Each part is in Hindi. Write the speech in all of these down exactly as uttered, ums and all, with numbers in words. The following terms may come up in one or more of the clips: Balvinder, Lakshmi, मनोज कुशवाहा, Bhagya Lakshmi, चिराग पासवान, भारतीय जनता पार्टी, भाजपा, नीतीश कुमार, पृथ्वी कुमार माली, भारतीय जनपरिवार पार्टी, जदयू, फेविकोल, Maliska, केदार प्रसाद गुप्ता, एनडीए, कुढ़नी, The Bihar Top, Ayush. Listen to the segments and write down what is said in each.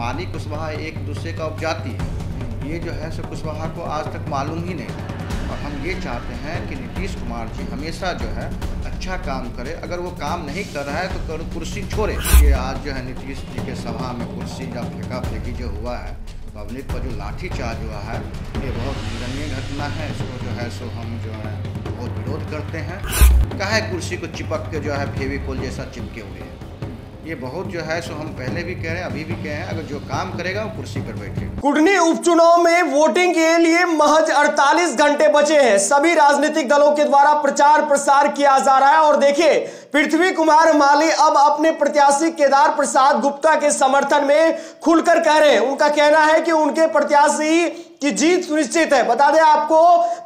माली कुशवाहा एक दूसरे का उपजाती है, ये जो है सो कुशवाहा को आज तक मालूम ही नहीं। और हम ये चाहते हैं कि नीतीश कुमार जी हमेशा जो है अच्छा काम करे, अगर वो काम नहीं कर रहा है तो कुर्सी छोड़े। ये आज जो है नीतीश जी के सभा में कुर्सी जब फेंका फेंकी जो हुआ है, पब्लिक पर जो लाठीचार्ज हुआ है, ये बहुत निंदनीय घटना है। इसको जो है सो हम जो है बहुत विरोध करते हैं। काहे कुर्सी को चिपक के जो है फेविकोल जैसा चिपके हुए हैं, ये बहुत जो है सो हम पहले भी कह रहे हैं, अभी भी कह रहे हैं, अगर जो काम करेगा वो कुर्सी पर बैठेगा। कुढ़नी उपचुनाव में वोटिंग के लिए महज अड़तालीस घंटे बचे हैं। सभी राजनीतिक दलों के द्वारा प्रचार प्रसार किया जा रहा है। और देखिए, पृथ्वी कुमार माली अब अपने प्रत्याशी केदार प्रसाद गुप्ता के समर्थन में खुलकर कह रहे हैं। उनका कहना है कि उनके प्रत्याशी की जीत सुनिश्चित है। बता दें आपको,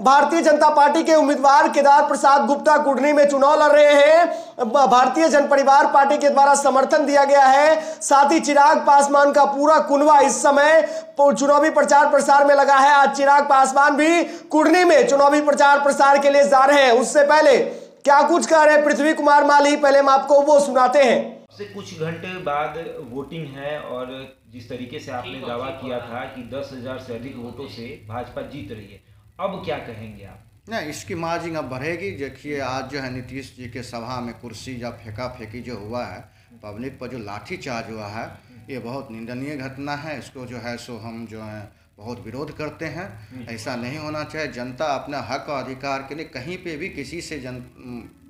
भारतीय जनता पार्टी के उम्मीदवार केदार प्रसाद गुप्ता कुढ़नी में चुनाव लड़ रहे हैं। भारतीय जनपरिवार पार्टी के द्वारा समर्थन दिया गया है। साथ ही चिराग पासवान का पूरा कुनवा इस समय चुनावी प्रचार प्रसार में लगा है। आज चिराग पासवान भी कुढ़नी में चुनावी प्रचार प्रसार के लिए जा रहे हैं। उससे पहले क्या कुछ कह रहे हैं पृथ्वी कुमार माली, पहले हम आपको वो सुनाते हैं। से कुछ घंटे बाद वोटिंग है और जिस तरीके से आपने दावा किया था कि दस हज़ार से अधिक वोटों से भाजपा जीत रही है, अब क्या कहेंगे आप? नहीं, इसकी मार्जिन अब बढ़ेगी। देखिए, आज जो है नीतीश जी के सभा में कुर्सी जब फेंका फेंकी जो हुआ है, पब्लिक पर जो लाठीचार्ज हुआ है, ये बहुत निंदनीय घटना है। इसको जो है सो हम जो है बहुत विरोध करते हैं। ऐसा नहीं होना चाहिए। जनता अपना हक और अधिकार के लिए कहीं पे भी किसी से जन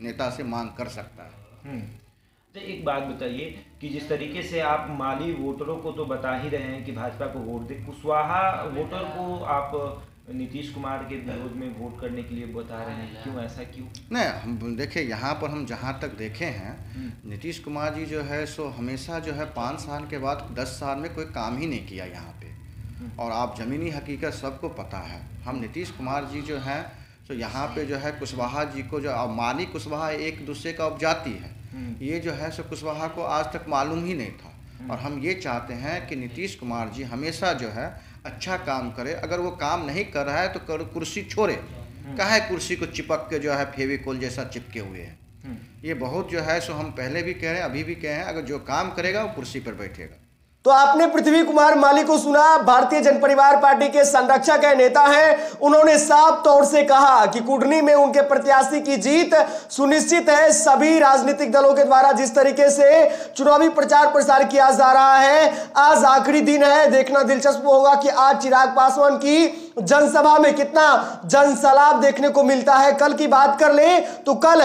नेता से मांग कर सकता है। तो एक बात बताइए कि जिस तरीके से आप माली वोटरों को तो बता ही रहे हैं कि भाजपा को वोट दे, कुशवाहा वोटर को आप नीतीश कुमार के विरोध में वोट करने के लिए बता रहे हैं, क्यों? ऐसा क्यों? नहीं, देखिए, यहाँ पर हम जहाँ तक देखे हैं, नीतीश कुमार जी जो है सो हमेशा जो है पाँच साल के बाद दस साल में कोई काम ही नहीं किया यहाँ पे। और आप ज़मीनी हकीकत सबको पता है। हम नीतीश कुमार जी जो हैं तो यहाँ पे जो है कुशवाहा जी को जो माली कुशवाहा एक दूसरे का उपजाती है, ये जो है सो कुशवाहा को आज तक मालूम ही नहीं था। और हम ये चाहते हैं कि नीतीश कुमार जी हमेशा जो है अच्छा काम करे, अगर वो काम नहीं कर रहा है तो कुर्सी छोड़े। काहे कुर्सी को चिपक के जो है फेविकोल जैसा चिपके हुए हैं, ये बहुत जो है सो हम पहले भी कह रहे हैं, अभी भी कह रहे हैं, अगर जो काम करेगा वो कुर्सी पर बैठेगा। तो आपने पृथ्वी कुमार माली को सुना, भारतीय जनपरिवार पार्टी के संरक्षक है, नेता हैं। उन्होंने साफ तौर से कहा कि कुढ़नी में उनके प्रत्याशी की जीत सुनिश्चित है। सभी राजनीतिक दलों के द्वारा जिस तरीके से चुनावी प्रचार प्रसार किया जा रहा है, आज आखिरी दिन है। देखना दिलचस्प होगा कि आज चिराग पासवान की जनसभा में कितना जनसलाब देखने को मिलता है। कल की बात कर ले तो कल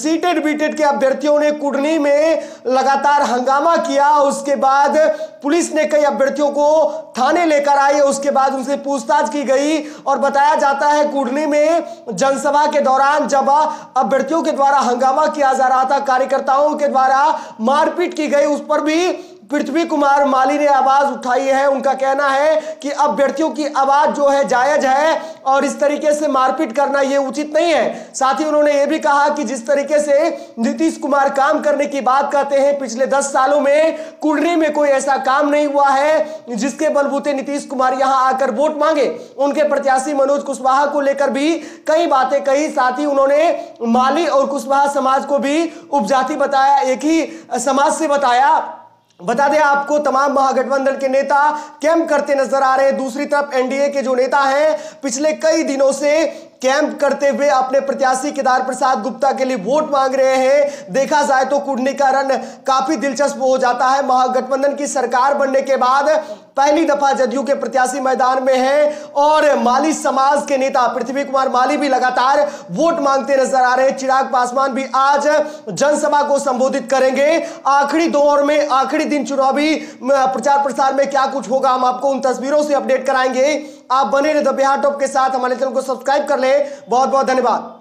सीटेड बीटेड के अभ्यर्थियों ने कुढ़नी में लगातार हंगामा किया। उसके बाद पुलिस ने कई अभ्यर्थियों को थाने लेकर आई। उसके बाद उनसे पूछताछ की गई और बताया जाता है कुढ़नी में जनसभा के दौरान जब अभ्यर्थियों के द्वारा हंगामा किया जा रहा था, कार्यकर्ताओं के द्वारा मारपीट की गई, उस पर भी पृथ्वी कुमार माली ने आवाज उठाई है। उनका कहना है कि अभ्यर्थियों की आवाज जो है जायज है और इस तरीके से मारपीट करना ये उचित नहीं है। साथ ही उन्होंने ये भी कहा कि जिस तरीके से नीतीश कुमार काम करने की बात कहते हैं, पिछले दस सालों में कुढ़नी में कोई ऐसा काम नहीं हुआ है जिसके बलबूते नीतीश कुमार यहाँ आकर वोट मांगे। उनके प्रत्याशी मनोज कुशवाहा को लेकर भी कई बातें कही। साथ ही उन्होंने माली और कुशवाहा समाज को भी उपजाति बताया, एक ही समाज से बताया। बता दें आपको, तमाम महागठबंधन के नेता कैंप करते नजर आ रहे हैं। दूसरी तरफ एनडीए के जो नेता हैं, पिछले कई दिनों से कैंप करते हुए अपने प्रत्याशी केदार प्रसाद गुप्ता के लिए वोट मांग रहे हैं। देखा जाए तो कुढ़नी का रण काफी दिलचस्प हो जाता है। महागठबंधन की सरकार बनने के बाद पहली दफा जदयू के प्रत्याशी मैदान में हैं और माली समाज के नेता पृथ्वी कुमार माली भी लगातार वोट मांगते नजर आ रहे हैं। चिराग पासवान भी आज जनसभा को संबोधित करेंगे। आखिरी दौर में, आखिरी दिन चुनावी प्रचार प्रसार में क्या कुछ होगा, हम आपको उन तस्वीरों से अपडेट कराएंगे। आप बने रहे द बिहार टॉप के साथ। हमारे चैनल को सब्सक्राइब कर ले। बहुत बहुत धन्यवाद।